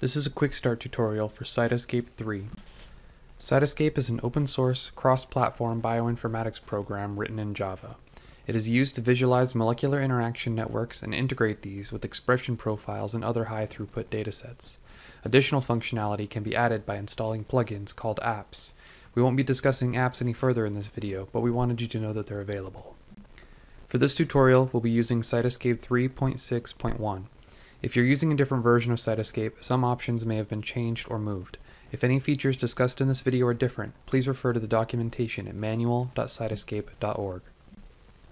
This is a quick start tutorial for Cytoscape 3. Cytoscape is an open source, cross-platform bioinformatics program written in Java. It is used to visualize molecular interaction networks and integrate these with expression profiles and other high-throughput datasets. Additional functionality can be added by installing plugins called apps. We won't be discussing apps any further in this video, but we wanted you to know that they're available. For this tutorial, we'll be using Cytoscape 3.6.1. If you're using a different version of Cytoscape, some options may have been changed or moved. If any features discussed in this video are different, please refer to the documentation at manual.cytoscape.org.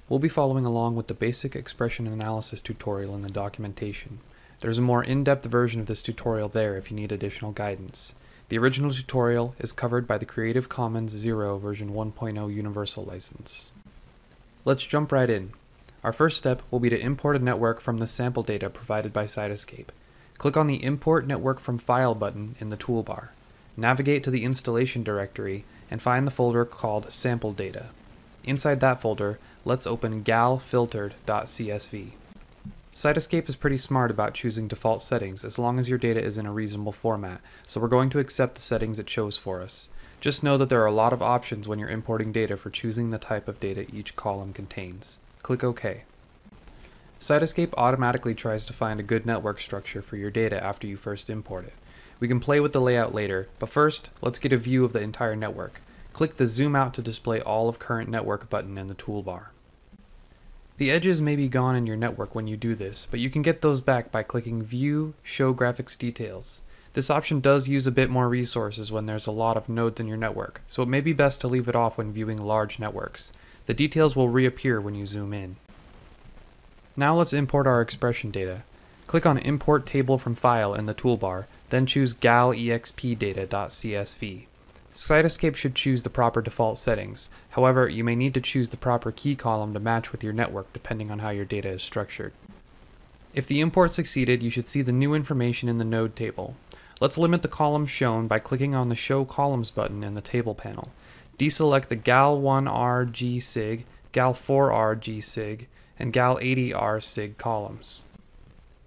We'll be following along with the basic expression analysis tutorial in the documentation. There's a more in-depth version of this tutorial there if you need additional guidance. The original tutorial is covered by the Creative Commons 0 version 1.0 Universal License. Let's jump right in. Our first step will be to import a network from the sample data provided by Cytoscape. Click on the Import Network from File button in the toolbar. Navigate to the installation directory and find the folder called Sample Data. Inside that folder, let's open galfiltered.csv. Cytoscape is pretty smart about choosing default settings as long as your data is in a reasonable format, so we're going to accept the settings it chose for us. Just know that there are a lot of options when you're importing data for choosing the type of data each column contains. Click OK. Cytoscape automatically tries to find a good network structure for your data after you first import it. We can play with the layout later, but first, let's get a view of the entire network. Click the Zoom Out to display all of Current Network button in the toolbar. The edges may be gone in your network when you do this, but you can get those back by clicking View, Show Graphics Details. This option does use a bit more resources when there's a lot of nodes in your network, so it may be best to leave it off when viewing large networks. The details will reappear when you zoom in. Now let's import our expression data. Click on Import Table from File in the toolbar, then choose gal.expdata.csv. Cytoscape should choose the proper default settings. However, you may need to choose the proper key column to match with your network depending on how your data is structured. If the import succeeded, you should see the new information in the node table. Let's limit the columns shown by clicking on the Show Columns button in the table panel. Deselect the Gal1RgSig, Gal4RgSig, and Gal80Rxig columns.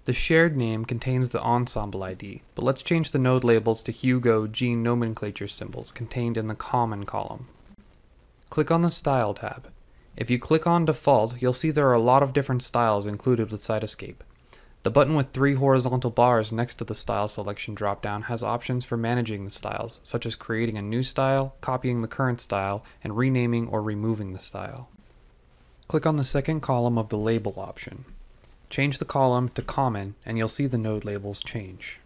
The shared name contains the ensemble ID, but let's change the node labels to Hugo gene nomenclature symbols contained in the common column. Click on the Style tab. If you click on Default, you'll see there are a lot of different styles included with Cytoscape. The button with three horizontal bars next to the Style Selection dropdown has options for managing the styles, such as creating a new style, copying the current style, and renaming or removing the style. Click on the second column of the Label option. Change the column to Common, and you'll see the node labels change.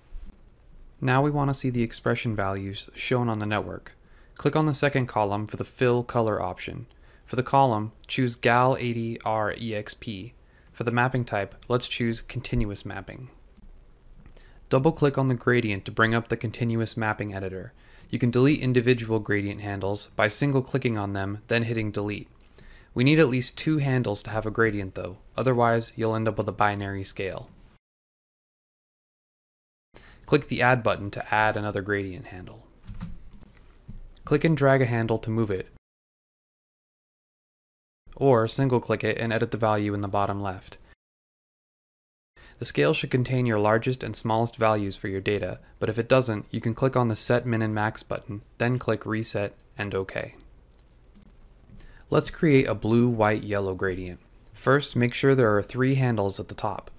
Now we want to see the expression values shown on the network. Click on the second column for the Fill Color option. For the column, choose Gal80Rexp. For the mapping type, let's choose Continuous Mapping. Double-click on the gradient to bring up the Continuous Mapping editor. You can delete individual gradient handles by single-clicking on them, then hitting Delete. We need at least two handles to have a gradient though, otherwise you'll end up with a binary scale. Click the Add button to add another gradient handle. Click and drag a handle to move it, or single-click it and edit the value in the bottom left. The scale should contain your largest and smallest values for your data, but if it doesn't, you can click on the Set Min and Max button, then click Reset and OK. Let's create a blue, white, yellow gradient. First, make sure there are three handles at the top.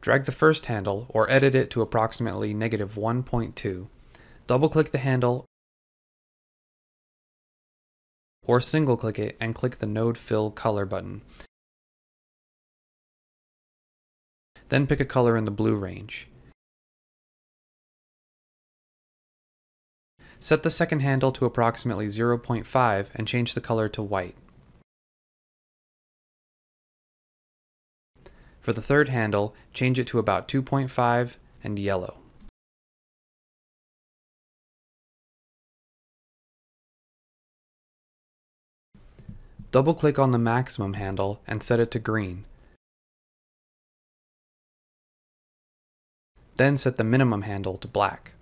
Drag the first handle, or edit it to approximately -1.2. Double-click the handle, or single-click it and click the Node Fill Color button. Then pick a color in the blue range. Set the second handle to approximately 0.5 and change the color to white. For the third handle, change it to about 2.5 and yellow. Double-click on the maximum handle and set it to green. Then set the minimum handle to black.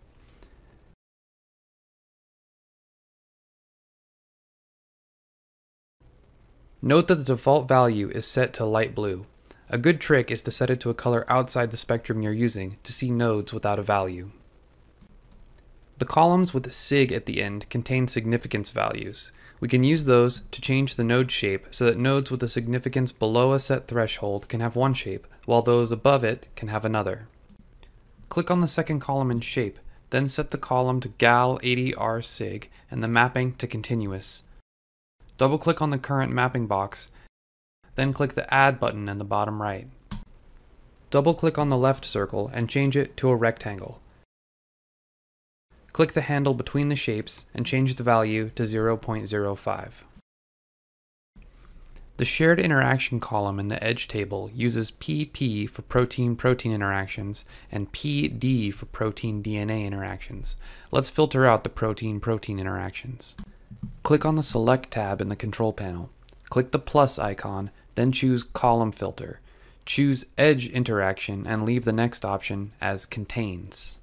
Note that the default value is set to light blue. A good trick is to set it to a color outside the spectrum you're using to see nodes without a value. The columns with the sig at the end contain significance values. We can use those to change the node shape so that nodes with a significance below a set threshold can have one shape, while those above it can have another. Click on the second column in shape, then set the column to Gal80Rxig and the mapping to continuous. Double-click on the current mapping box, then click the Add button in the bottom right. Double-click on the left circle and change it to a rectangle. Click the handle between the shapes and change the value to 0.05. The shared interaction column in the edge table uses PP for protein-protein interactions and PD for protein-DNA interactions. Let's filter out the protein-protein interactions. Click on the Select tab in the control panel. Click the plus icon, then choose Column Filter. Choose Edge Interaction and leave the next option as Contains.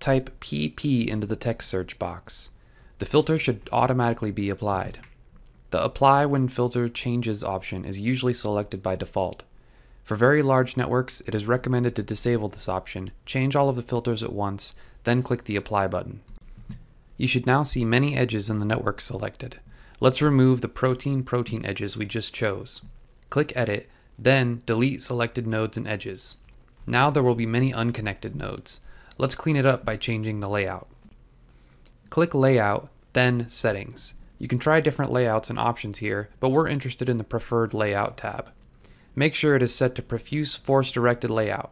Type PP into the text search box. The filter should automatically be applied. The Apply When Filter Changes option is usually selected by default. For very large networks, it is recommended to disable this option, change all of the filters at once, then click the Apply button. You should now see many edges in the network selected. Let's remove the protein-protein edges we just chose. Click Edit, then Delete Selected Nodes and Edges. Now there will be many unconnected nodes. Let's clean it up by changing the layout. Click Layout, then Settings. You can try different layouts and options here, but we're interested in the Preferred Layout tab. Make sure it is set to Prefuse Force Directed Layout.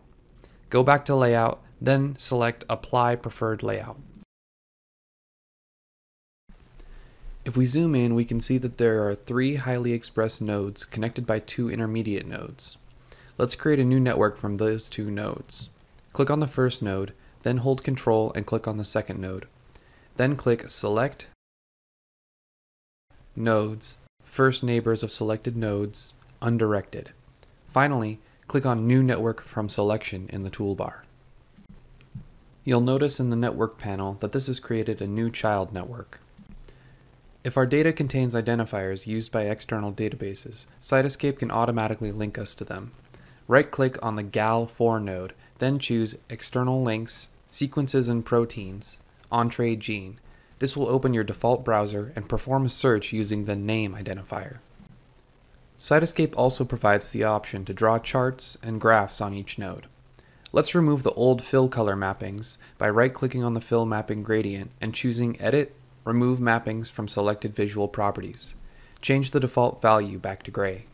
Go back to Layout, then select Apply Preferred Layout. If we zoom in, we can see that there are 3 highly expressed nodes connected by 2 intermediate nodes. Let's create a new network from those 2 nodes. Click on the first node, then hold Control and click on the second node. Then click Select Nodes, First Neighbors of Selected Nodes, Undirected. Finally, click on New Network from Selection in the toolbar. You'll notice in the network panel that this has created a new child network. If our data contains identifiers used by external databases, Cytoscape can automatically link us to them. Right-click on the Gal4 node, then choose External Links, Sequences and Proteins, Entree Gene. This will open your default browser and perform a search using the name identifier. Cytoscape also provides the option to draw charts and graphs on each node. Let's remove the old fill color mappings by right-clicking on the fill mapping gradient and choosing Edit, Remove Mappings from Selected Visual Properties. Change the default value back to gray.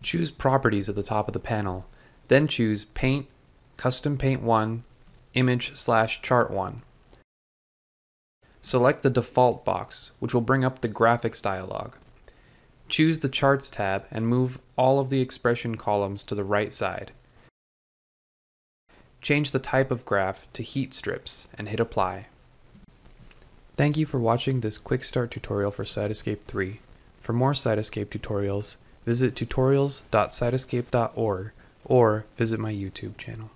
Choose Properties at the top of the panel, then choose Paint, Custom Paint 1, Image/Chart 1. Select the default box, which will bring up the graphics dialog. Choose the Charts tab and move all of the expression columns to the right side. Change the type of graph to heat strips and hit Apply. Thank you for watching this quick start tutorial for Cytoscape 3. For more Cytoscape tutorials, visit tutorials.cytoscape.org or visit my YouTube channel.